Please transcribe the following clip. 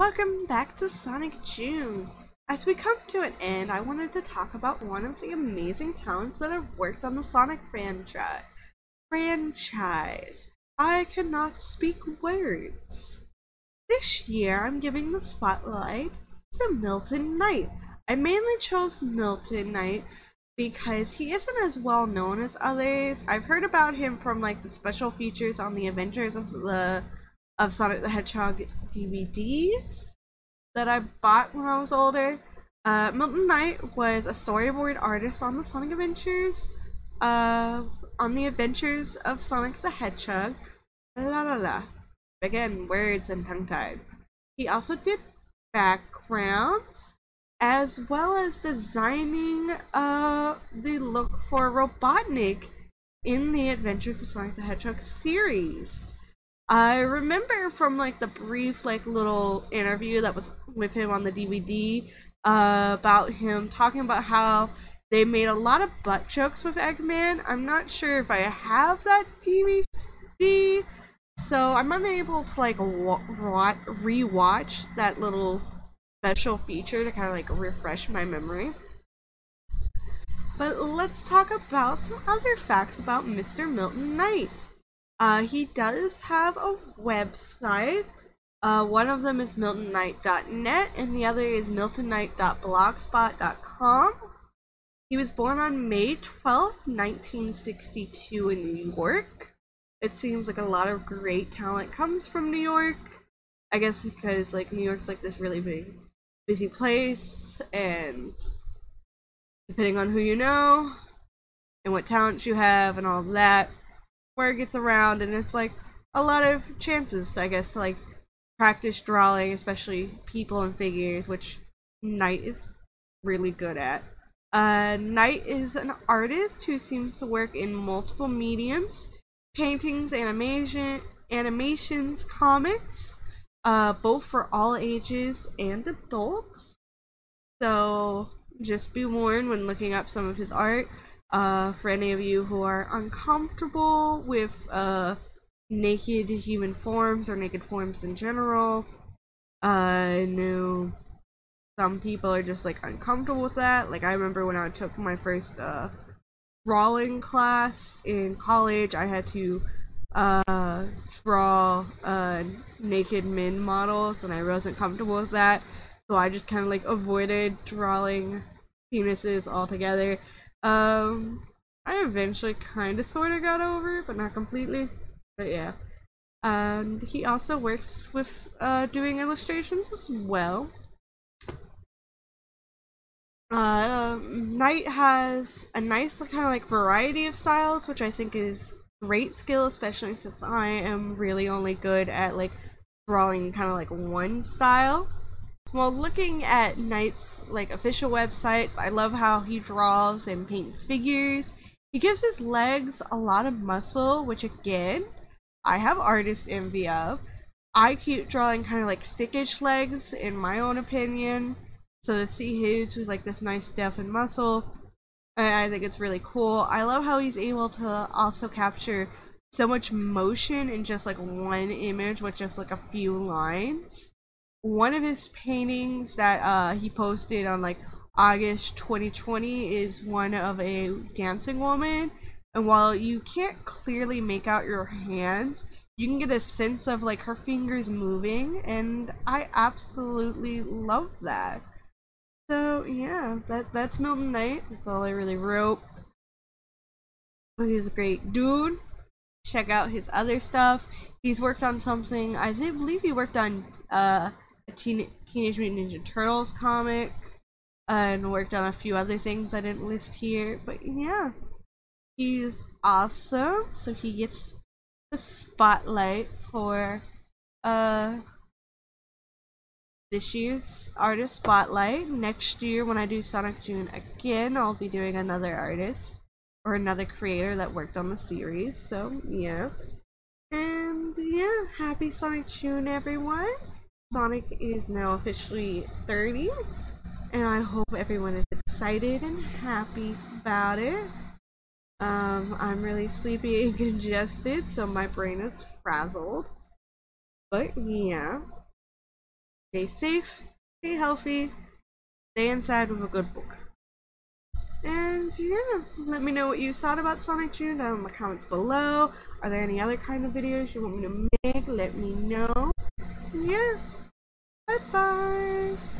Welcome back to Sonic June. As we come to an end, I wanted to talk about one of the amazing talents that have worked on the Sonic franchise. I cannot speak words. This year, I'm giving the spotlight to Milton Knight. I mainly chose Milton Knight because he isn't as well known as others. I've heard about him from like the special features on the Adventures of Sonic the Hedgehog DVDs that I bought when I was older. Milton Knight was a storyboard artist on the Sonic Adventures, on the Adventures of Sonic the Hedgehog. La la la. Again, words and tongue-tied. He also did backgrounds as well as designing the look for Robotnik in the Adventures of Sonic the Hedgehog series. I remember from like the brief like little interview that was with him on the DVD about him talking about how they made a lot of butt jokes with Eggman. I'm not sure if I have that DVD, so I'm unable to like re-watch that little special feature to kind of like refresh my memory. But let's talk about some other facts about Mr. Milton Knight. He does have a website. One of them is MiltonKnight.net and the other is MiltonKnight.blogspot.com. He was born on May 12, 1962 in New York. It seems like a lot of great talent comes from New York. I guess because like New York's like this really big, busy place, and depending on who you know and what talents you have and all that, where it gets around, and it's like a lot of chances, I guess, to like practice drawing, especially people and figures, which Knight is really good at. Knight is an artist who seems to work in multiple mediums: paintings, animations, comics, both for all ages and adults. So just be warned when looking up some of his art. For any of you who are uncomfortable with naked human forms or naked forms in general, I know some people are just like uncomfortable with that. Like I remember when I took my first drawing class in college, I had to draw naked men models, and I wasn't comfortable with that, so I just kind of like avoided drawing penises altogether. I eventually kind of sort of got over it, but not completely, but yeah. And he also works with doing illustrations as well. Knight has a nice kind of like variety of styles, which I think is great skill, especially since I am really only good at like drawing kind of like one style. While looking at Knight's like official websites, I love how he draws and paints figures. He gives his legs a lot of muscle, which again, I have artist envy of. I keep drawing kind of like stickish legs in my own opinion, so to see his with like this nice defined muscle, I think it's really cool. I love how he's able to also capture so much motion in just like one image with just like a few lines. One of his paintings that he posted on like August 2020 is one of a dancing woman, and while you can't clearly make out your hands, you can get a sense of like her fingers moving, and I absolutely love that. So yeah, that's Milton Knight. That's all I really wrote. He's a great dude. Check out his other stuff. He's worked on something, I believe he worked on Teenage Mutant Ninja Turtles comic, and worked on a few other things I didn't list here, but yeah, he's awesome, so he gets the spotlight for this year's artist spotlight. Next year when I do Sonic June again, I'll be doing another artist or another creator that worked on the series, so yeah. And yeah, happy Sonic June everyone. Sonic is now officially 30, and I hope everyone is excited and happy about it. I'm really sleepy and congested, so my brain is frazzled. But yeah, Stay safe, stay healthy, stay inside with a good book. And yeah, let me know what you thought about Sonic Jr. down in the comments below. Are there any other kind of videos you want me to make? Let me know. Yeah, bye bye.